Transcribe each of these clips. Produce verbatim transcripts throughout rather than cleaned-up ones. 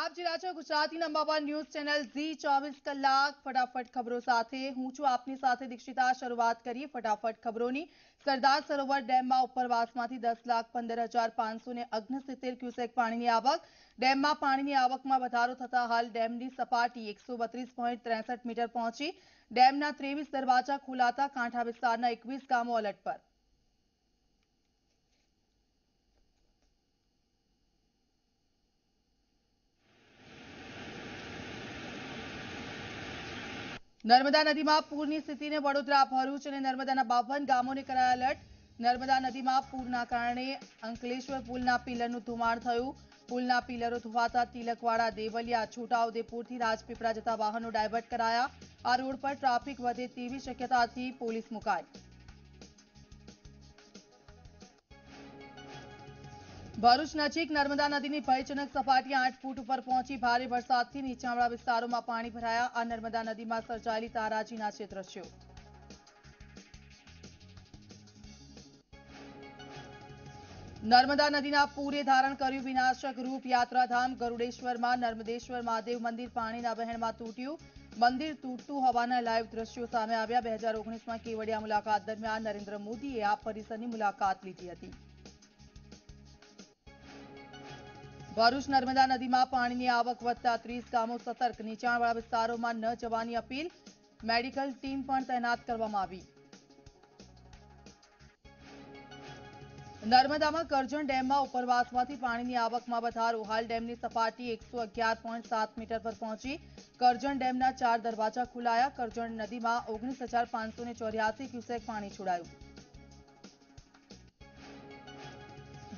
આપ જે રહ્યા છો ગુજરાતીના નંબર એક ન્યૂઝ ચેનલ ઝી ચોવીસ કલાક ફટાફટ ખબરો સાથે હું છું આપની સાથે દીક્ષિતા। શરૂઆત કરીએ ફટાફટ ખબરોની। સરદાર સરોવર ડેમમાં ઉપરવાસમાંથી દસ લાખ પંદર હજાર પાંચસો ને ઓગણસિત્તેર ક્યુસેક પાણીની આવક। ડેમમાં પાણીની આવકમાં વધારો થતાં હાલ ડેમની સપાટી એકસો બત્રીસ પોઈન્ટ ત્રેસઠ મીટર પહોંચી। ડેમના ત્રેવીસ દરવાજા ખોલાતા કાંઠા વિસ્તારના એકવીસ ગામો એલર્ટ પર। नर्मदा नदी में पूर की स्थिति ने वडोदरा भरूच और नर्मदा बावन गामों ने कराया अलर्ट। नर्मदा नदी में पूरना कारण अंकलेश्वर पुल पिलरनु धुमाण थयुं। पुल पिलरो धोवाता तिलकवाड़ा देवलिया छोटाउदेपुर राजपीपळा जता वाहनों डायवर्ट कराया। आ रोड पर ट्राफिक वधे तेवी शक्यताथी पुलिस मुकाई। भरूच नजीक नर्मदा नदी की भयजनक सपाटी आठ फूट पर पहुंची। भारी वरसाद से नीचाणवाळा विस्तारों में पानी भराया। आ नर्मदा नदी में सर्जायेली ताराजीना छे दृश्यो। नर्मदा नदी पूरे धारण कर्यु विनाशक रूप। यात्राधाम गरुडेश्वर में नर्मदेश्वर महादेव मंदिर पाणीना वहेणमां तूट्यु। मंदिर तूटतुं होवाना लाइव दृश्यो सामे आव्या। બે હજાર ઓગણીસ में केवडिया मुलाकात दरमियान नरेन्द्र मोदीए आ परिसरनी मुलाकात लीधी हती। भरूच नर्मदा नदी में पानी की आवक वधता ત્રીસ गामों सतर्क। नीचाणवाड़ा विस्तारों में न जवानी अपील। मेडिकल टीम पण तैनात करवामां आवी। नर्मदा में करजण डेम में उपरवासमांथी पानी की आवक में वधारो। हाल डेम की सपाटी एक सौ अगियार पॉइंट सात मीटर पर पहुंची। करजण डेमना चार दरवाजा खुलाया। करजण नदी में ओगनीस हजार पांच सौ ने चौरासी क्यूसेक पानी छोड़ायु।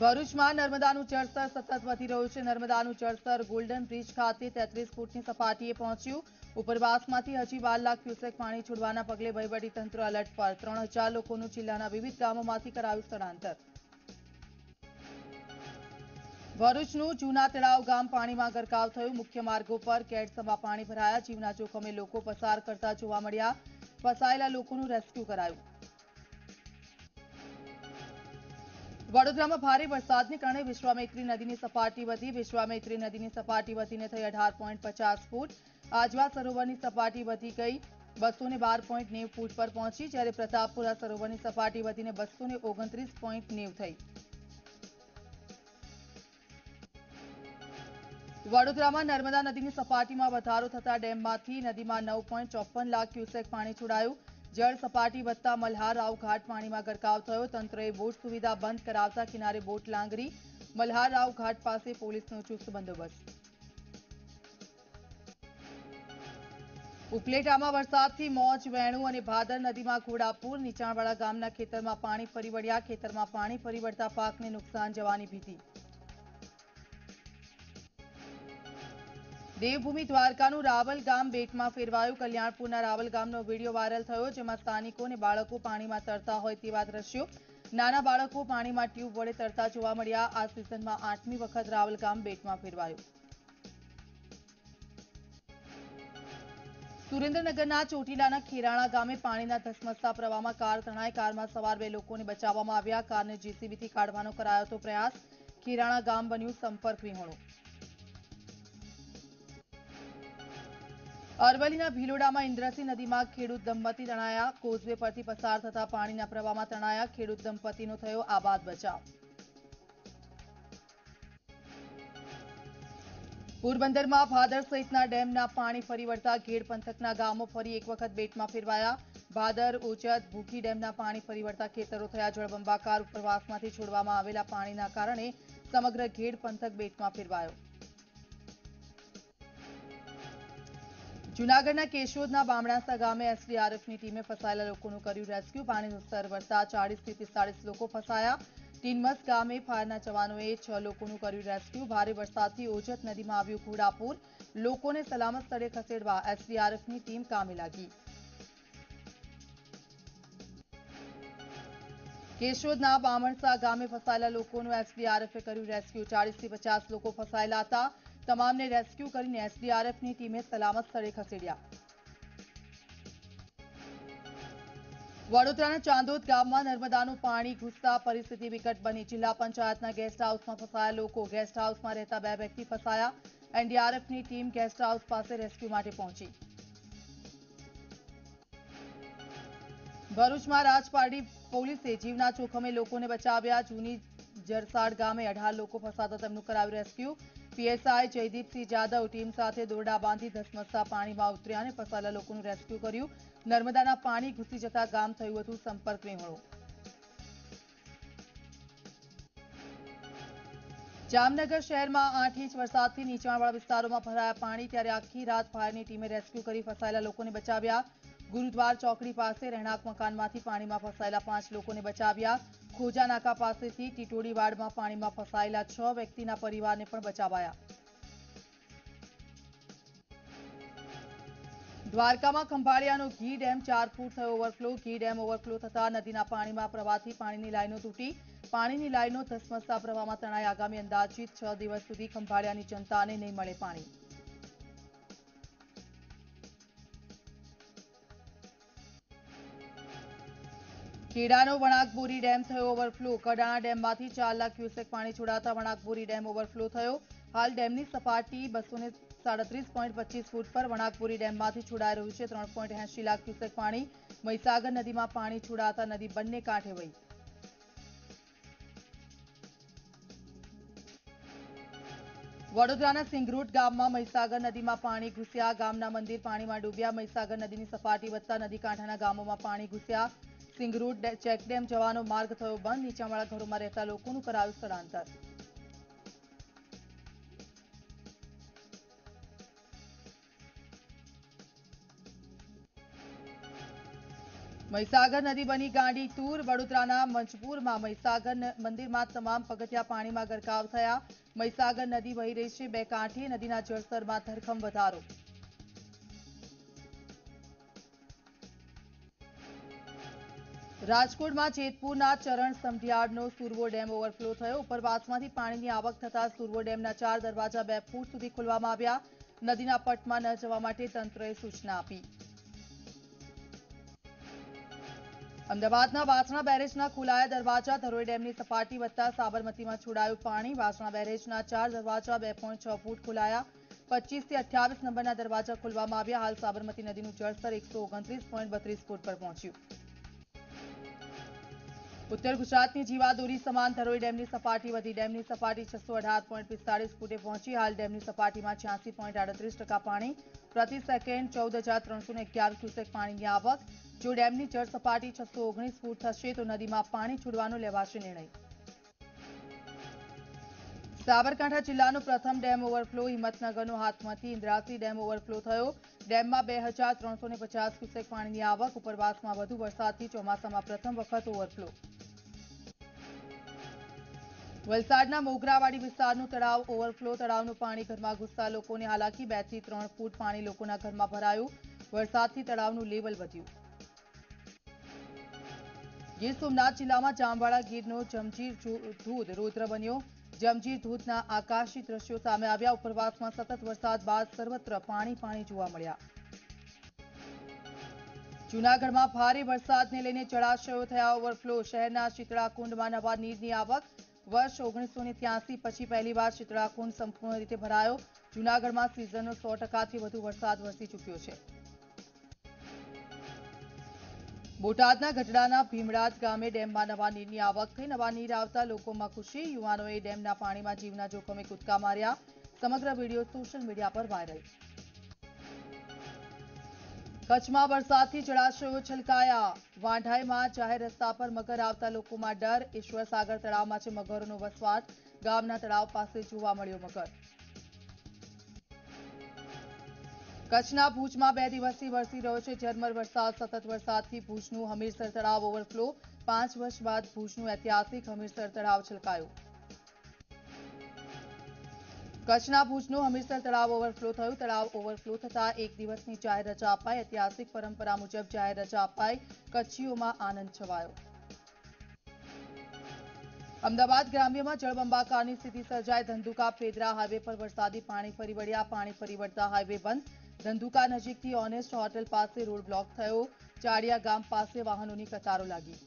भरूच में नर्मदानु जलस्तर सतत वधी रह्यु छे। नर्मदानु जलस्तर गोल्डन ब्रिज खाते તેત્રીસ फूटनी सपाटीए पहुंच्यु। उपरवासमांथी हजी બાર लाख क्यूसेक पाणी छोड़वाना पगले वहीवटीतंत्र अलर्ट पर। ત્રણ हज़ार लोकोनु जिल्लाना विविध गामोमांथी करायु स्थानांतर। भरूचनु जूना तळाव गाम पाणीमां गरकाव थयुं। मुख्य मार्गो पर केडसमा पाणी भराया। जीवना जोखमे लोको पसार करता जोवा मळ्या। फसायेला लोकोनु रेस्क्यू करायुं। वडोदरा में भारी वरसाद ने कारण विश्वामित्री नदी की सपाटी वधी। विश्वामित्री नदी की सपाटी वधीने थई अठार पॉइंट पचास फूट। आजवा सरोवर की सपाटी वधी गई बसो ने बार पॉइंट नेव फूट पर पहुंची। जयरे प्रतापपुरा सरोवर की सपाटी वधीने बसो ने ओगणत्रीस पॉइंट नेव थई। वडोदरा में नर्मदा नदी की सपाटी में वधारो थता डेम मांथी नदी में नौ पॉइंट चौप्पन लाख क्यूसेक पाणी छोड़ायु। जल सपाटी वधता मल्हारराव घाट पानी में गरकाव थयो। तंत्रए बोट सुविधा बंद करावता किनारे बोट लांगरी। मल्हारराव घाट पासे पोलीसनो चुस्त बंदोबस्त। उपलेटामां वरसादथी मोज वेणु अने भादर नदी में घोड़ापूर। नीचाणवाड़ा गामना खेतर में पाणी फरी वळ्या। खेतर में पाणी फरी वळता पाकने नुकसान जवानी भीति। देवभूमि द्वारकानु रावल गाम बेट में फेरवायु। कल्याणपुरना रावल गामनो वीडियो वायरल थयो, जेमां स्थानिको अने बाळको पाणी में तरता होय तेवा दृश्यो। नाना बाळको पाणी में ट्यूब वडे तरता जोवा मळ्या। आ सीजन में आठमी वखत रावल गाम बेट में फेरवायु। सुरेन्द्रनगरना चोटीलाना खेराणा गामे पाणीना धसमसता प्रवाहमां कार तणाई। कारमा सवार बे लोकोने बचाववामां આવ્યા। कारने जेसीबीथी કાઢવાનો કરાયો હતો પ્રયાસ। खेराणा गाम बन्यु संपर्क विहोणुं। अरवलीना भीलोड़ा में इंद्रसी नदी में खेडूत दंपति तणाया। कोजवे परथी पसार थता पाणीना प्रवाहमां तणाया। खेडूत दंपतिनो थयो आबाद बचाव। पोरबंदर में भादर सहितना डेमना पाणी फरी वळता घेड पंथकना गामों फरी एक वखत बेट में फेरवाया। भादर ओजत भूखी डेमना पाणी फरी वळता खेतरो थया जळबंबाकार। उपरवासमांथी छोड़वामां आवेला पाणीना कारणे समग्र घेड पंथक बेट में फेरवायो। जूनागढ़ केशोदना बामणासा गामे एसडीआरएफ की टीमें फसायेला लोकोनुं कर्युं रेस्क्यू। पाणीनुं स्तर वधता चालीस थी पिस्तालीस लोको फसाया। टीनमस गामे फायरना जवानोए छ लोकोनुं कर्युं रेस्क्यू। भारे वरसादथी ओजत नदी में आव्युं घोड़ापूर। लोकोने सलामत स्थळे खसेडवा एसडीआरएफ की टीम कामे लागी। केशोदना बामणसा गामे फसायेला लोकोनुं एसडीआरएफए कर्युं रेस्क्यू। चालीस थी पचास लोको फसायेला हता। तमामने रेस्क्यू करीने एसडीआरएफ की टीमें सलामत स्थले खसेड्या। वडोदराना चांदोद गाम में नर्मदानु पाणी घुसता परिस्थिति विकट बनी। जिला पंचायतना गेस्ट हाउस में फसाया लोको। गेस्ट हाउस में रहता बे व्यक्ति फसाया। એનડીઆરએફની ટીમ ગેસ્ટ હાઉસ પાસે રેસ્ક્યુ માટે પહોંચી. ભરૂચમાં રાજપારડી પોલીસે જીવના જોખમે લોકોને બચાવ્યા. જૂની જરસાડ ગામે અઢાર લોકો ફસાતા તેમનું કરાવ્યું rescue. PSI Jaydipsinh Jadav team સાથે દોરડા બાંધી ધસમસતા પાણીમાં ઉતર્યા અને ફસાયેલા લોકોનું રેસ્ક્યુ કર્યું. નર્મદાના પાણી ઘૂસી જતા ગામ થયું હતું સંપર્ક વિહોણું. જામનગર શહેરમાં આઠ ઇંચ વરસાદથી નીચાણવાળા વિસ્તારોમાં ભરાયા પાણી. ત્યારે આખી રાત ફાયરની ટીમે રેસ્ક્યુ કરી ફસાયેલા લોકોને બચાવ્યા. ગુરુદ્વાર ચોકડી પાસે રહેણાંક મકાનમાંથી પાણીમાં ફસાયેલા પાંચ લોકોને બચાવ્યા. ખોજાનાકા પાસેથી ટીટોડી વાડમાં પાણીમાં ફસાયેલા છ વ્યક્તિના પરિવારને પણ બચાવાયા. દ્વારકામાં ખંભાળિયાનો ઘી ડેમ ચાર ફૂટ થયો ઓવરફ્લો. ઘી ડેમ ઓવરફ્લો થતા નદીના પાણીમાં પ્રવાહથી પાણીની લાઈનો તૂટી. પાણીની લાઈનો ધસમસતા પ્રવાહમાં તણાઈ. આગામી અંદાજિત છ દિવસ સુધી ખંભાળિયાની જનતાને નહીં મળે પાણી. ખેડાનો વણાકબોરી ડેમ થયો ઓવરફ્લો. કડાણા ડેમમાંથી ચાર લાખ ક્યુસેક પાણી છોડાતા વણાકબોરી ડેમ ઓવરફ્લો થયો. હાલ ડેમની સપાટી બસો ને સાડત્રીસ પોઈન્ટ પચીસ ફૂટ પર વણાકબોરી ડેમમાંથી છોડાઈ રહ્યું છે. ત્રણ પોઈન્ટ એંશી લાખ ક્યુસેક પાણી મહી સાગર નદીમાં પાણી છોડાતા નદી બંને કાંઠે વહી. વડોદરાના સિંગરોટ ગામમાં મહી સાગર નદીમાં પાણી ઘૂસ્યા. ગામના મંદિર પાણીમાં ડૂબ્યા. મહી સાગર નદીની સપાટી વધતા નદી કાંઠાના ગામોમાં પાણી ઘૂસ્યા. સિંગરોડ ચેકડેમ જવાનો માર્ગ થયો બંધ. નીચાણવાળા ઘરોમાં રહેતા લોકોનું કરાયું સ્થળાંતર. મહીસાગર નદી બની ગાંડી તૂર. વડોદરાના મંચપુરમાં મહીસાગર મંદિરમાં તમામ પગથિયા પાણીમાં ગરકાવ થયા. મહીસાગર નદી વહી રહી છે બે કાંઠે. નદીના જળસ્તરમાં ધરખમ વધારો. રાજકોટમાં જેતપુરના ચરણ સમઢિયાળનો સુરવો ડેમ ઓવરફ્લો થયો. ઉપરવાસમાંથી પાણીની આવક થતાં સુરવો ડેમના ચાર દરવાજા બે ફૂટ સુધી ખોલવામાં આવ્યા. નદીના પટમાં ન જવા માટે તંત્રએ સૂચના આપી. અમદાવાદના વાસણા બેરેજના ખોલાયા દરવાજા. ધરોઈ ડેમની સપાટી વધતા સાબરમતીમાં છોડાયું પાણી. વાસણા બેરેજના ચાર દરવાજા બે પોઈન્ટ છ ફૂટ ખોલાયા. પચીસથી અઠ્યાવીસ નંબરના દરવાજા ખોલવામાં આવ્યા. હાલ સાબરમતી નદીનું જળસ્તર એકસો ઓગણત્રીસ પોઈન્ટ બત્રીસ ફૂટ પર પહોંચ્યું. ઉત્તર ગુજરાતની જીવાદોરી સમાન ધરોઈ ડેમની સપાટી વધી. ડેમની સપાટી છસો અઢાર પોઈન્ટ પિસ્તાળીસ ફૂટે પહોંચી. હાલ ડેમની સપાટીમાં છ્યાસી પોઈન્ટ આડત્રીસ ટકા પાણી પ્રતિ સેકન્ડ ચૌદ હજાર ત્રણસો ને અગિયાર ક્યુસેક પાણીની આવક. જો ડેમની જળ સપાટી છસો ઓગણીસ ફૂટ થશે તો નદીમાં પાણી છોડવાનો લેવાશે નિર્ણય. સાબરકાંઠા જિલ્લાનો પ્રથમ ડેમ ઓવરફ્લો. હિંમતનગરનો હાથમતી ઇન્દ્રાસી ડેમ ઓવરફ્લો થયો. ડેમમાં બે હજાર ત્રણસો ને પચાસ ક્યુસેક પાણીની આવક. ઉપરવાસમાં વધુ વરસાદથી ચોમાસામાં પ્રથમ વખત ઓવરફ્લો. વલસાડના મોગરાવાડી વિસ્તારનું તળાવ ઓવરફ્લો. તળાવનું પાણી ઘરમાં ઘૂસતા લોકોને હાલાકી. બે થી ત્રણ ફૂટ પાણી લોકોના ઘરમાં ભરાયું. વરસાદથી તળાવનું લેવલ વધ્યું. ગીર સોમનાથ જિલ્લામાં જામવાળા ગીરનો જમજીર ધોધ રૌદ્ર બન્યો. જમજીર ધોધના આકાશી દ્રશ્યો સામે આવ્યા. ઉપરવાસમાં સતત વરસાદ બાદ સર્વત્ર પાણી પાણી જોવા મળ્યા. જૂનાગઢમાં ભારે વરસાદને લઈને જળાશયો થયા ઓવરફ્લો. શહેરના શીતળાકુંડમાં નવા નીરની આવક. વર્ષ ઓગણીસો ને ત્યાસી પછી પહેલીવાર શીતળાકુંડ સંપૂર્ણ રીતે ભરાયો. જૂનાગઢમાં સિઝનનો સો ટકાથી વધુ વરસાદ વરસી ચૂક્યો છે. બોટાદના ગઢડાના ભીમડાદ ગામે ડેમમાં નવા નીરની આવક થઈ. નવા નીર આવતા લોકોમાં ખુશી. યુવાનોએ ડેમના પાણીમાં જીવના જોખમે કૂદકા માર્યા. સમગ્ર વિડીયો સોશિયલ મીડિયા પર વાયરલ. કચ્છમાં વરસાદથી જળાશયો છલકાયા. વાંઢાઈમાં જાહેર રસ્તા પર મગર આવતા લોકોમાં ડર. ઈશ્વર સાગર તળાવમાં છે મગરનો વસવાટ. ગામના તળાવ પાસે જોવા મળ્યો મગર. કચ્છના ભુજમાં બે દિવસથી વરસી રહ્યો છે ઝરમર વરસાદ. સતત વરસાદથી ભુજનું હમીરસર તળાવ ઓવરફ્લો. પાંચ વર્ષ બાદ ભુજનું ઐતિહાસિક હમીરસર તળાવ છલકાયું. કચ્છના ભુજનું હમીરસર તળાવ ઓવરફ્લો થયું. તળાવ ઓવરફ્લો થતા એક દિવસની જાહેર રજા અપાઈ. ઐતિહાસિક પરંપરા મુજબ જાહેર રજા અપાઈ. કચ્છીઓમાં આનંદ છવાયો. અમદાવાદ ગ્રામ્યમાં જળબંબાકારની સ્થિતિ સર્જાઈ. ધંધુકા પેદરા હાઈવે પર વરસાદી પાણી ફરી વળ્યા. પાણી ફરી વળતા હાઈવે બંધ. ધંધુકા નજીકથી ઓનેસ્ટ હોટેલ પાસે રોડ બ્લોક થયો. ચાડિયા ગામ પાસે વાહનોની કતારો લાગી.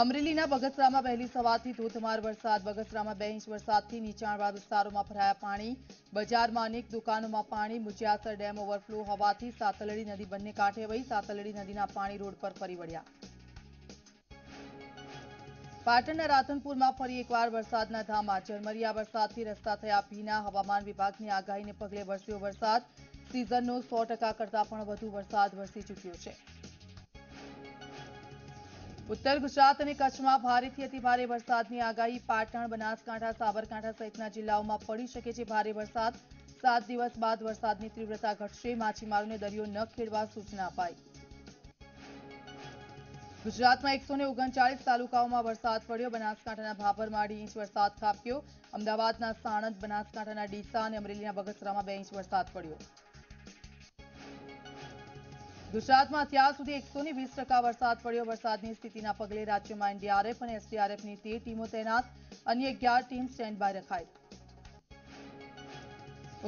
અમરેલીના બગસરામાં વહેલી સવારથી ધોધમાર વરસાદ. બગસરામાં બે ઇંચ વરસાદથી નીચાણવાળા વિસ્તારોમાં ભરાયા પાણી. બજારમાં અનેક દુકાનોમાં પાણી. મુજિયાસર ડેમ ઓવરફ્લો હોવાથી સાતલડી નદી બંને કાંઠે વહી. સાતલડી નદીના પાણી રોડ પર ફરી વળ્યા. પાટણના રાધનપુરમાં ફરી એકવાર વરસાદના ધામા. ઝરમરિયા વરસાદથી રસ્તા થયા ભીના. હવામાન વિભાગની આગાહીને પગલે વરસ્યો વરસાદ. સિઝનનો સો ટકા કરતાં પણ વધુ વરસાદ વરસી ચૂક્યો છે. ઉત્તર ગુજરાત અને કચ્છમાં ભારેથી અતિભારે વરસાદની આગાહી. પાટણ, બનાસકાંઠા, સાબરકાંઠા સહિતના જિલ્લાઓમાં પડી શકે છે ભારે વરસાદ. સાત દિવસ બાદ વરસાદની તીવ્રતા ઘટશે. માછીમારોને દરિયો ન ખેડવા સૂચના અપાઈ. ગુજરાતમાં એકસો ને ઓગણચાળીસ તાલુકાઓમાં વરસાદ પડ્યો. બનાસકાંઠાના ભાભરમાં અઢી ઇંચ વરસાદ ખાબક્યો. અમદાવાદના સાણંદ, બનાસકાંઠાના ડીસા અને અમરેલીના બગસરામાં બે ઇંચ વરસાદ પડ્યો. ગુજરાતમાં અત્યાર સુધી એકસો ને વીસ ટકા વરસાદ પડ્યો. વરસાદની સ્થિતિના પગલે રાજ્યમાં એનડીઆરએફ અને એસડીઆરએફની તેર ટીમો તૈનાત. અન્ય અગિયાર ટીમ સ્ટેન્ડ બાય રખાઈ.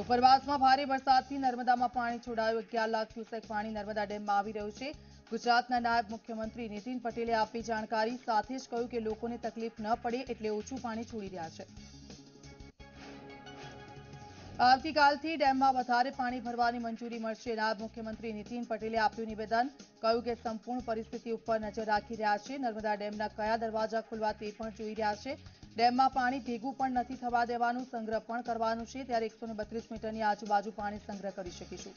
ઉપરવાસમાં ભારે વરસાદથી નર્મદામાં પાણી છોડાયું. અગિયાર લાખ ક્યુસેક પાણી નર્મદા ડેમમાં આવી રહ્યું છે. ગુજરાતના નાયબ મુખ્યમંત્રી નીતિન પટેલે આપી જાણકારી. સાથે જ કહ્યું કે લોકોને તકલીફ ન પડે એટલે ઓછું પાણી છોડી રહ્યા છે. આવતીકાલથી ડેમમાં વધારે પાણી ભરવાની મંજૂરી મળશે. નાયબ મુખ્યમંત્રી નીતિન પટેલે આપ્યું નિવેદન. કહ્યું કે સંપૂર્ણ પરિસ્થિતિ ઉપર નજર રાખી રહ્યા છે. નર્મદા ડેમના કયા દરવાજા ખુલવા તે પણ જોઈ રહ્યા છે. ડેમમાં પાણી ભેગું પણ નથી થવા દેવાનું. સંગ્રહ પણ કરવાનું છે. ત્યારે એકસો ને બત્રીસ મીટરની આજુબાજુ પાણી સંગ્રહ કરી શકીશું.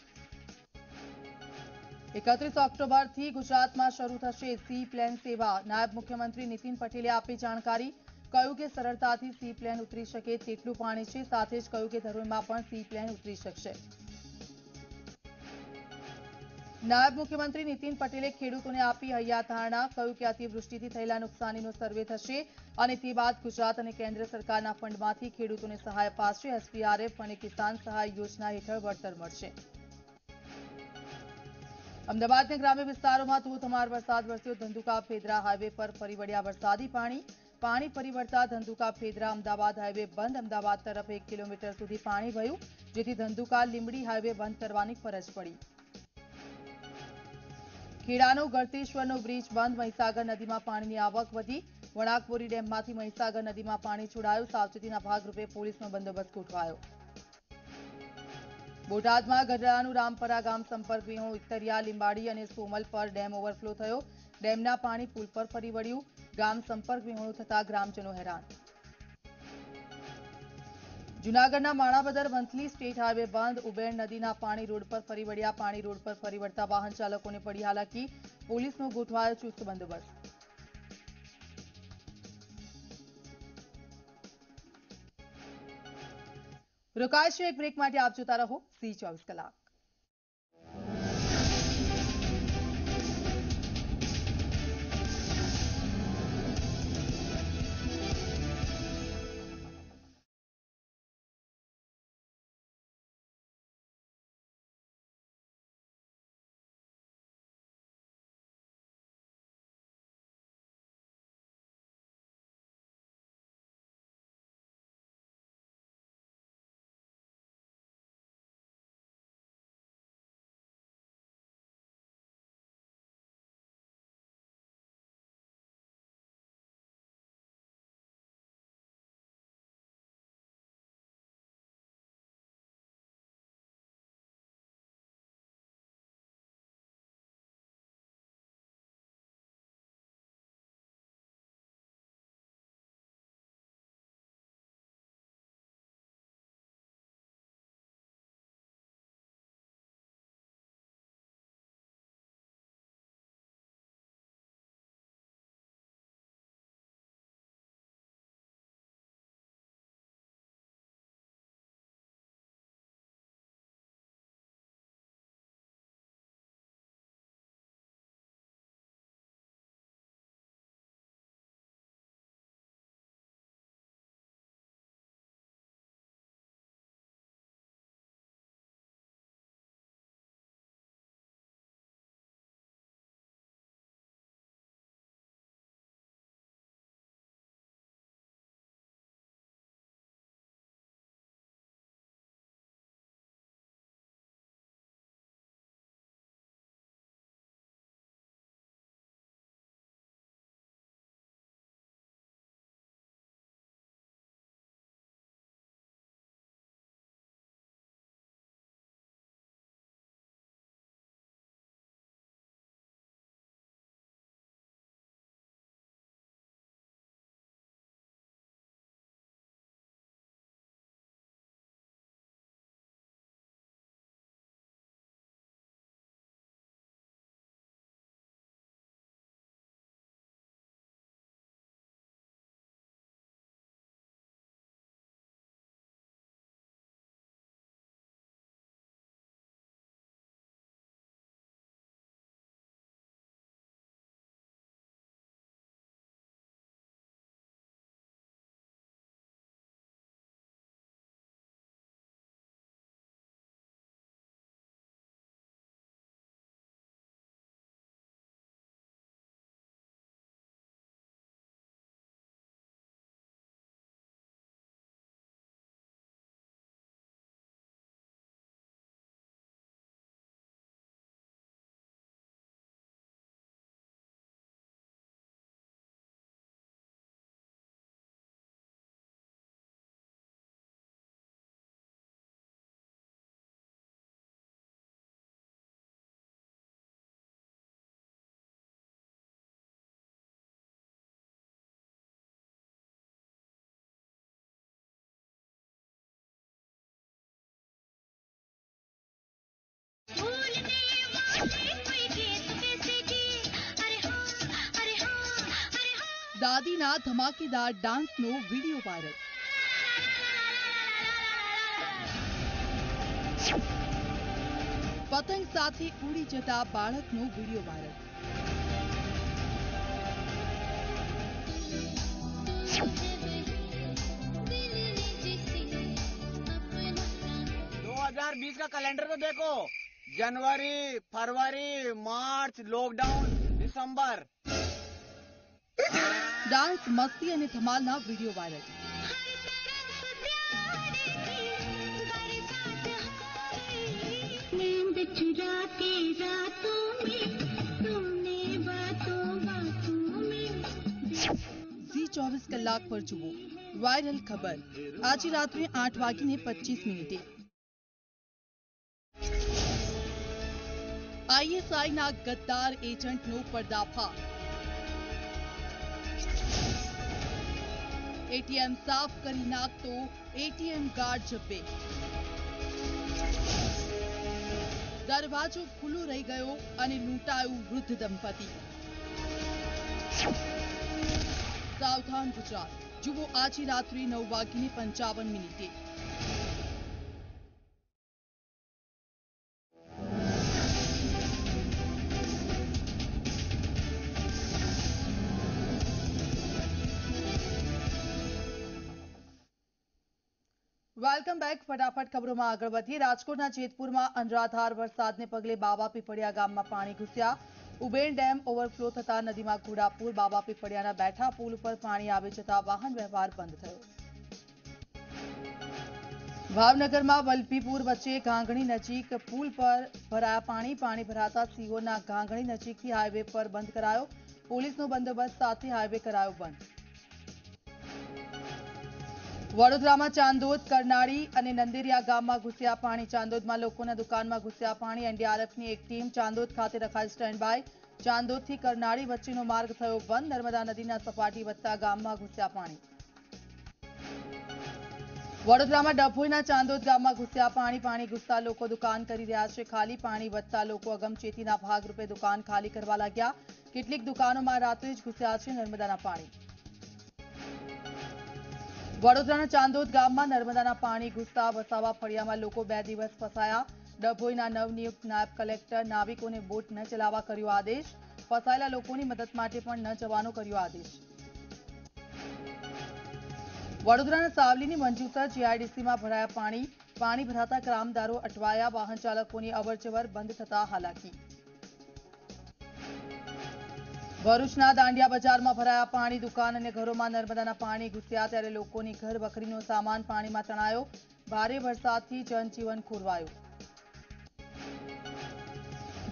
એકત્રીસ ઓક્ટોબરથી ગુજરાતમાં શરૂ થશે સી પ્લેન સેવા. નાયબ મુખ્યમંત્રી નીતિન પટેલે આપી જાણકારી. કહ્યું કે સરળતાથી સી પ્લેન ઉતરી શકે તેટલું પાણી છે. સાથે જ કહ્યું કે ધરોઈમાં પણ સી પ્લેન ઉતરી શકશે. નાયબ મુખ્યમંત્રી નીતિન પટેલે ખેડૂતોને આપી હૈયાધારણા. કહ્યું કે અતિવૃષ્ટિથી થયેલા નુકસાનીનો સર્વે થશે અને તે બાદ ગુજરાત અને કેન્દ્ર સરકારના ફંડમાંથી ખેડૂતોને સહાય અપાશે. એસડીઆરએફ અને કિસાન સહાય યોજના હેઠળ વળતર મળશે. અમદાવાદના ગ્રામ્ય વિસ્તારોમાં ધોધમાર વરસાદ વરસ્યો. ધંધુકા ફેદરા હાઈવે પર ફરી વળ્યા વરસાદી પાણી. પાણી ફરી વળતા ધંધુકા ફેદરા અમદાવાદ હાઈવે બંધ. અમદાવાદ તરફ એક કિલોમીટર સુધી પાણી વહ્યું, જેથી ધંધુકા લીંબડી હાઈવે બંધ કરવાની ફરજ પડી. ખેડાનો ગળતેશ્વરનો બ્રિજ બંધ. મહીસાગર નદીમાં પાણીની આવક વધી. વણાકબોરી ડેમમાંથી મહીસાગર નદીમાં પાણી છોડાયું. સાવચેતીના ભાગરૂપે પોલીસનો બંદોબસ્ત ગોઠવાયો. બોટાદમાં ગઢડાનું રામપરા ગામ સંપર્ક વિહોણો. ઉત્તરિયા, લીંબાડી અને સોમલ પર ડેમ ઓવરફ્લો થયો. ડેમના પાણી પુલ પર ફરી વળ્યું. ગામ સંપર્ક વિહોણો થતાં ગ્રામજનો હેરાન. જૂનાગઢના માણાવદર વંથલી સ્ટેટ હાઈવે બંધ. ઉબેન નદીના પાણી રોડ પર ફરી વળ્યા. પાણી રોડ પર ફરી વળતા વાહન ચાલકોને પડી હાલાકી. પોલીસનો ગોઠવાયો ચુસ્ત બંદોબસ્ત. રોકાઈશ એક બ્રેક માટે. આપ જોતા રહો ઝી ચોવીસ કલાક. દાદીના ધમાકેદાર ડાન્સનો વિડીયો વાયરલ. પતંગ સાથે ઉડી જતા બાળકનો વિડીયો વાયરલ. दो हज़ार बीस का कैलेंडर तो देखो, जनवरी, फरवरी, मार्च, लॉकडाउन, दिसंबर. डांस मस्ती અને ધમાલના वीडियो वायरल. ઝી चौबीस કલાક પર જુઓ વાયરલ ખબર આજે રાત્રે आठ વાગીને पच्चीस મિનિટે. आई एस आई ना गद्दार एजेंट नो पर्दाफाश. ए टी एम साफ करी नाखतो ए टी एम गार्ड जब्बे. दरवाजो खुलो रही गयो अने लूंटायु वृद्ध दंपति. सावधान गुजरात जुवो आजी रात्रि नौ वागीने पंचावन मिनिटे. Welcome back. ફટાફટ ખબરોમાં આગળ વધીએ. રાજકોટના જેતપુરમાં અનરાધાર વરસાદને પગલે બાબા પીપળિયા ગામમાં પાણી ઘૂસ્યા. ઉબેન ડેમ ઓવરફ્લો થતા નદીમાં ઘોડાપૂર. બાબા પીપળિયાના બેઠા પુલ પર પાણી આવે જતા વાહન વ્યવહાર બંધ થયો. ભાવનગરમાં વલભીપુર વચ્ચે ગાંગણી નજીક પુલ પર ભરાયા પાણી. પાણી ભરાતા સિહોરના ગાંગણી નજીકથી હાઈવે પર બંધ કરાયો. પોલીસનો બંદોબસ્ત સાથે હાઈવે કરાયો બંધ. વડોદરામાં ચાંદોદ, કરનાળી અને નંદેરિયા ગામમાં ઘૂસ્યા પાણી. ચાંદોદમાં લોકોના દુકાનમાં ઘૂસ્યા પાણી. એન ડી આર એફની એક ટીમ ચાંદોદ ખાતે રખાઈ સ્ટેન્ડ બાય. ચાંદોદથી કરનાળી વચ્ચેનો માર્ગ થયો બંધ. નર્મદા નદીના સપાટી વધતા ગામમાં ઘૂસ્યા પાણી. વડોદરામાં ડભોઈના ચાંદોદ ગામમાં ઘૂસ્યા પાણી. પાણી ઘૂસતા લોકો દુકાન કરી રહ્યા છે ખાલી. પાણી વધતા લોકો અગમચેતીના ભાગરૂપે દુકાન ખાલી કરવા લાગ્યા. કેટલીક દુકાનોમાં રાત્રે જ ઘૂસ્યા છે નર્મદાના પાણી. વડોદરાના ચાંદોદ ગામમાં નર્મદાના પાણી ઘૂસતા વસાવા ફળિયામાં લોકો બે દિવસ ફસાયા. ડભોઈના નવનિયુક્ત નાયબ કલેક્ટર નાવિકોને બોટ ન ચલાવવા કર્યો આદેશ. ફસાયેલા લોકોની મદદ માટે પણ ન જવાનો કર્યો આદેશ. વડોદરાના સાવલીની મંજુસર જી આઈ ડી સીમાં ભરાયા પાણી. પાણી ભરાતા ગ્રામદારો અટવાયા. વાહન ચાલકોની અવરજવર બંધ થતા હાલાકી. ભરૂચના દાંડિયા બજારમાં ભરાયા પાણી. દુકાન અને ઘરોમાં નર્મદાના પાણી ઘૂસ્યા ત્યારે લોકોની ઘર વખરીનો સામાન પાણીમાં તણાયો. ભારે વરસાદથી જનજીવન ખોરવાયું.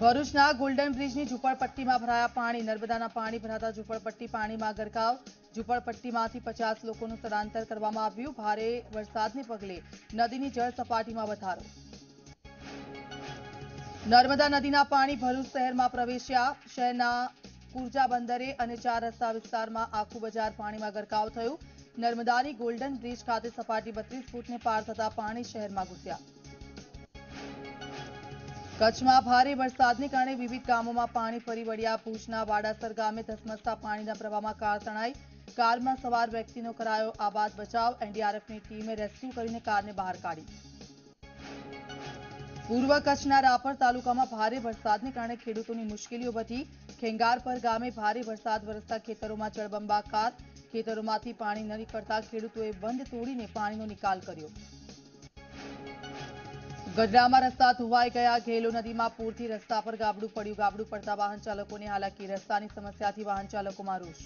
ભરૂચના ગોલ્ડન બ્રિજની ઝૂંપડપટ્ટીમાં ભરાયા પાણી. નર્મદાના પાણી ભરાતા ઝૂંપડપટ્ટી પાણીમાં ગરકાવ. ઝૂંપડપટ્ટીમાંથી પચાસ લોકોનું સ્થળાંતર કરવામાં આવ્યું. ભારે વરસાદને પગલે નદીની જળ સપાટીમાં વધારો. નર્મદા નદીના પાણી ભરૂચ શહેરમાં પ્રવેશ્યા. શહેરના કુરજા બંદરે અને ચાર રસ્તા વિસ્તારમાં આખું બજાર પાણીમાં ગરકાવ થયું. નર્મદાની ગોલ્ડન બ્રિજ ખાતે સપાટી બત્રીસ ફૂટને પાર થતા પાણી શહેરમાં ઘૂસ્યા. કચ્છમાં ભારે વરસાદને કારણે વિવિધ ગામોમાં પાણી ફરી વળ્યા. ભુજના વાડાસર ગામે ધસમસતા પાણીના પ્રવાહમાં કાર તણાઈ. કારમાં સવાર વ્યક્તિનો કરાયો આબાદ બચાવ. એન ડી આર એફની ટીમે રેસ્ક્યુ કરીને કારને બહાર કાઢી. પૂર્વ કચ્છના રાપર તાલુકામાં ભારે વરસાદને કારણે ખેડૂતોની મુશ્કેલીઓ વધી. ખેંગારપર ગામે ભારે વરસાદ વરસતા ખેતરોમાં જળબંબાકાર. ખેતરોમાંથી પાણી ન નીકળતા ખેડૂતોએ બંધ તોડીને પાણીનો નિકાલ કર્યો. ગઢડામાં રસ્તા ધોવાઈ ગયા. ઘેલો નદીમાં પૂરથી રસ્તા પર ગાબડું પડ્યું. ગાબડું પડતા વાહન ચાલકોને હાલાકી. રસ્તાની સમસ્યાથી વાહન ચાલકોમાં રોષ.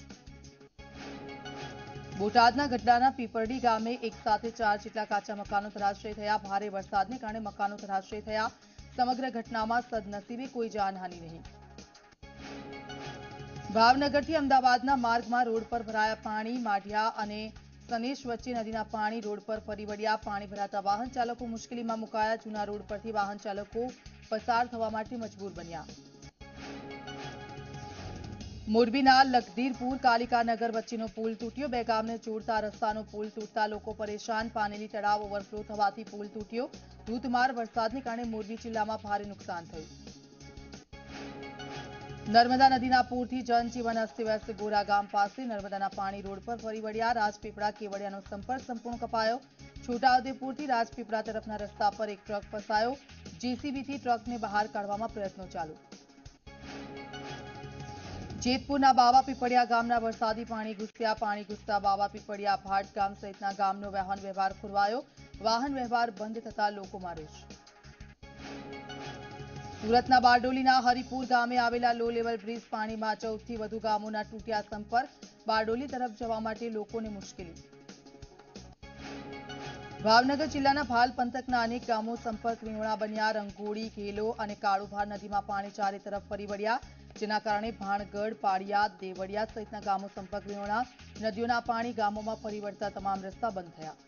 બોટાદના ગઢડાના પીપરડી ગામે એક સાથે ચાર જેટલા કાચા મકાનો ધરાશયી થયા. ભારે વરસાદને કારણે મકાનો ધરાશયી થયા. સમગ્ર ઘટનામાં સદનસીબે કોઈ જાનહાની નહીં. ભાવનગરથી અમદાવાદના માર્ગમાં રોડ પર ભરાયા પાણી. માઢિયા અને સનેશ વચ્ચે નદીના પાણી રોડ પર ફરી વળ્યા. પાણી ભરાતા વાહન ચાલકો મુશ્કેલીમાં મુકાયા. જૂના રોડ પરથી વાહન ચાલકો પસાર થવા માટે મજબૂર બન્યા. મોરબીના લખધીરપુર કાલિકાનગર વચ્ચેનો પુલ તૂટ્યો. બે ગામને જોડતા રસ્તાનો પુલ તૂટતા લોકો પરેશાન. પાનેલી તળાવ ઓવરફ્લો થવાથી પુલ તૂટ્યો. ધોધમાર વરસાદને કારણે મોરબી જિલ્લામાં ભારે નુકસાન થયું. નર્મદા નદીના પૂરથી જનજીવન અસ્તવ્યસ્ત ગોરા ગામ પાસે નર્મદાના પાણી રોડ પર ફરી વળ્યા રાજપીપળા કેવડિયાનો સંપર્ક સંપૂર્ણ કપાયો। છોટાઉદેપુરથી રાજપીપળા તરફના રસ્તા પર એક ટ્રક ફસાયો, જેસીબીથી ટ્રકને બહાર કાઢવામાં પ્રયત્નો ચાલુ। જેતપુરના બાવા પીપળિયા ગામના વરસાદી પાણી ઘૂસ્યા, પાણી ઘૂસતા બાવા પીપળિયા ભાટ ગામ સહિતના ગામનો વાહન વ્યવહાર ખોરવાયો, વાહન વ્યવહાર બંધ થતા લોકોમાં રોષ। સુરતના બારડોલીના હરિપુર ગામે આવેલા લો લેવલ બ્રિજ પાણીમાં ચૌદથી વધુ ગામોના તૂટ્યા સંપર્ક, બારડોલી તરફ જવા માટે લોકોને મુશ્કેલી। ભાવનગર જિલ્લાના ભાલ પંથકના અનેક ગામો સંપર્ક વિહોણા બન્યા, રંગોળી, ઘેલો અને કાળુભાર નદીમાં પાણી ચારે તરફ ફરી વળ્યા, જેના કારણે ભાણગઢ, પાળિયા, દેવળિયા સહિતના ગામો સંપર્ક વિહોણા, નદીઓના પાણી ગામોમાં ફરી વળતા તમામ રસ્તા બંધ થયા।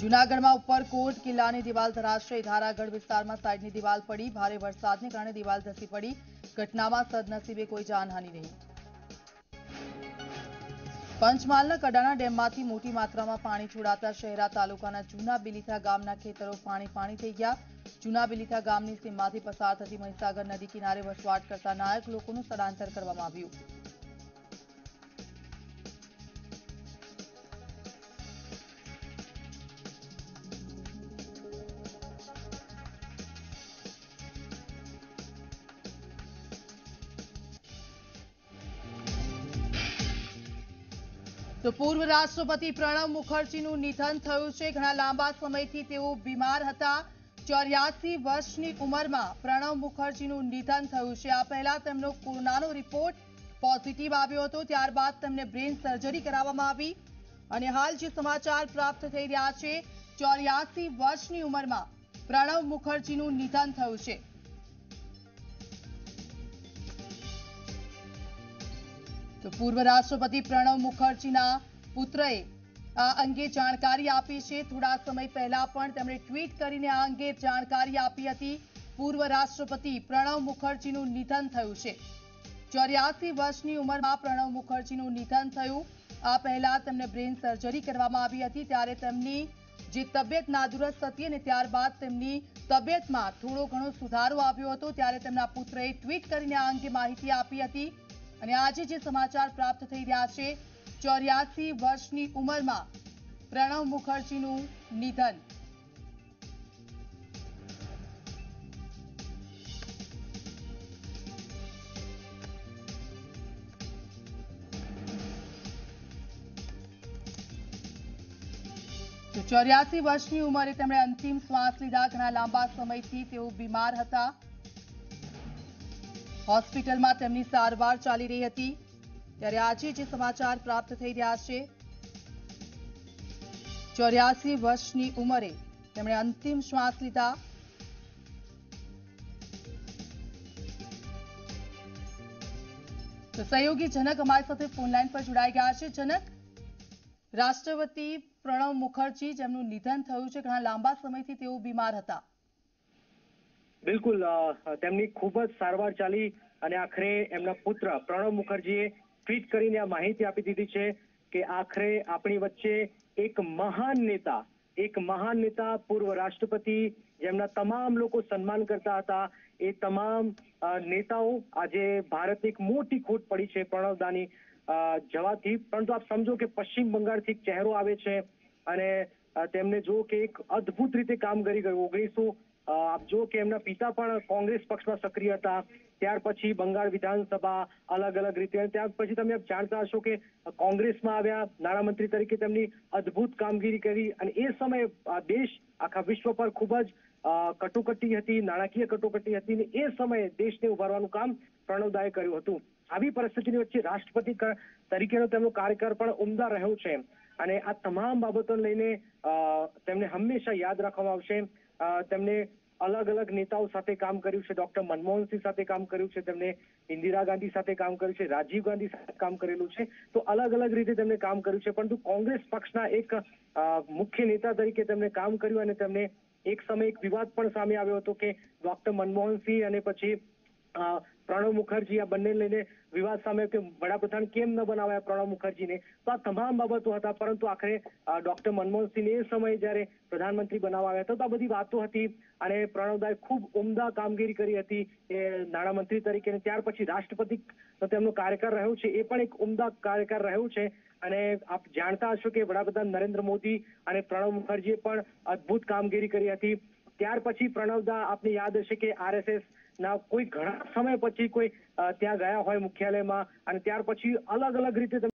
જૂનાગઢમાં ઉપરકોટ કિલ્લાની દિવાલ ધરાશે, ધારાગઢ વિસ્તારમાં સાઈડની દિવાલ પડી, ભારે વરસાદને કારણે દિવાલ ધસી પડી, ઘટનામાં સદનસીબે કોઈ જાનહાની નહીં। પંચમહાલના કડાણા ડેમમાંથી મોટી માત્રામાં પાણી છોડાતા શહેરા તાલુકાના જૂના બિલીથા ગામના ખેતરો પાણી પાણી થઈ ગયા। જૂના બિલીથા ગામની સીમમાંથી પસાર થતી મહીસાગર નદી કિનારે વસવાટ કરતા નાયક લોકોનું સ્થળાંતર કરવામાં આવ્યું। તો પૂર્વ રાષ્ટ્રપતિ પ્રણવ મુખર્જીનું નિધન થયું છે। ઘણા લાંબા સમયથી તેઓ બીમાર હતા। ચોર્યાસી વર્ષની ઉંમરમાં પ્રણવ મુખર્જીનું નિધન થયું છે। આ પહેલા તેમનો કોરોનાનો રિપોર્ટ પોઝિટિવ આવ્યો હતો, ત્યારબાદ તેમને બ્રેઇન સર્જરી કરાવવામાં આવી અને હાલ જે સમાચાર પ્રાપ્ત થઈ રહ્યા છે, ચોર્યાસી વર્ષની ઉંમરમાં પ્રણવ મુખર્જીનું નિધન થયું છે। તો પૂર્વ રાષ્ટ્રપતિ પ્રણવ મુખર્જીના પુત્રએ આ અંગે જાણકારી આપી છે। થોડા સમય પહેલા પણ તેમણે ટ્વીટ કરીને આ અંગે જાણકારી આપી હતી। પૂર્વ રાષ્ટ્રપતિ પ્રણવ મુખર્જીનું નિધન થયું છે। ચોર્યાસી વર્ષની ઉંમરમાં પ્રણવ મુખર્જીનું નિધન થયું। આ પહેલા તેમને બ્રેઇન સર્જરી કરવામાં આવી હતી, ત્યારે તેમની જે તબિયત નાદુરસ્ત હતી અને ત્યારબાદ તેમની તબિયતમાં થોડો ઘણો સુધારો આવ્યો હતો, ત્યારે તેમના પુત્રએ ટ્વીટ કરીને આ અંગે માહિતી આપી હતી અને આજે જે સમાચાર પ્રાપ્ત થઈ રહ્યા છે, ચોર્યાસી વર્ષની ઉંમરમાં પ્રણવ મુખર્જીનું નિધન। તો ચોર્યાસી વર્ષની ઉંમરે તેમણે અંતિમ શ્વાસ લીધા। ઘણા લાંબા સમયથી તેઓ બીમાર હતા, હોસ્પિટલમાં તેમની સારવાર ચાલી રહી હતી, ત્યારે આજે જે સમાચાર પ્રાપ્ત થઈ રહ્યા છે, ચોર્યાસી વર્ષની ઉંમરે તેમણે અંતિમ શ્વાસ લીધા। તો સહયોગી જનક અમારી સાથે ફોનલાઈન પર જોડાઈ ગયા છે। જનક, રાષ્ટ્રપતિ પ્રણવ મુખર્જી જેમનું નિધન થયું છે, ઘણા લાંબા સમયથી તેઓ બીમાર હતા। બિલકુલ, તેમની ખૂબ જ સારવાર ચાલી અને આખરે એમના પુત્ર પ્રણવ મુખર્જીએ ટ્વીટ કરીને આ માહિતી આપી દીધી છે કે આખરે આપણી વચ્ચે એક મહાન નેતા, એક મહાન નેતા, પૂર્વ રાષ્ટ્રપતિ જેમના તમામ લોકો સન્માન કરતા હતા, એ તમામ નેતાઓ આજે ભારતની એક મોટી ખોટ પડી છે પ્રણવદાની જવાથી। પરંતુ આપ સમજો કે પશ્ચિમ બંગાળથી ચહેરો આવે છે અને તેમને જો કે એક અદ્ભુત રીતે કામ કરી ગયું। ઓગણીસો આપ જો કે એમના પિતા પણ કોંગ્રેસ પક્ષમાં સક્રિય હતા, ત્યાર પછી બંગાળ વિધાનસભા અલગ અલગ રીતે, ત્યાર પછી તમે જાણતા હશો કે કોંગ્રેસમાં આવ્યા, નાણામંત્રી તરીકે તેમની અદ્ભુત કામગીરી કરી અને એ સમયે દેશ આખા વિશ્વ પર ખૂબ જ કટોકટી હતી, નાણાકીય કટોકટી હતી અને એ સમયે દેશને ઉભારવાનું કામ પ્રણવદાએ કર્યું હતું। આવી પરિસ્થિતિની વચ્ચે રાષ્ટ્રપતિ તરીકેનો તેમનો કાર્યકાળ પણ ઉમદા રહ્યો છે અને આ તમામ બાબતોને લઈને તેમને હંમેશા યાદ રાખવામાં આવશે। તેમને અલગ અલગ નેતાઓ સાથે કામ કર્યું છે, ડોક્ટર મનમોહન સિંહ સાથે કામ કર્યું છે, તેમને ઇન્દિરા ગાંધી સાથે કામ કર્યું છે, રાજીવ ગાંધી સાથે કામ કરેલું છે, તો અલગ અલગ રીતે તેમણે કામ કર્યું છે, પરંતુ કોંગ્રેસ પક્ષના એક મુખ્ય નેતા તરીકે તેમણે કામ કર્યું અને તેમને એક સમય એક વિવાદ પણ સામે આવ્યો હતો કે ડોક્ટર મનમોહન સિંહ અને પછી प्रणव मुखर्जी आ बने लईने विवाद सामे के वडाप्रधान केम न बनाव्या प्रणव मुखर्जी ने, तो आ तमाम बाबतो हता। परंतु आखरे डॉक्टर मनमोहन सिंह ए समये ज्यारे प्रधानमंत्री बनावा आव्या हता तो आ बधी वातो हती अने प्रणवदाए खूब उमदा कामगीरी करी हती नाणामंत्री तरीके ने। त्यार पछी राष्ट्रपति नो तेमनो कार्यकाल रह्यो छे ए पण एक उमदा कार्यकाल रह्यो छे। अने आप जाणता हशो के वडाप्रधान नरेंद्र मोदी अने प्रणव मुखर्जीए पण अद्भुत कामगीरी करी हती। त्यार पछी प्रणवदा आपने याद हशे के आरएसएस ना कोई घणा समय पछी कोई त्यां गया होय मुख्यालयमां, अने त्यार पछी अलग अलग रीते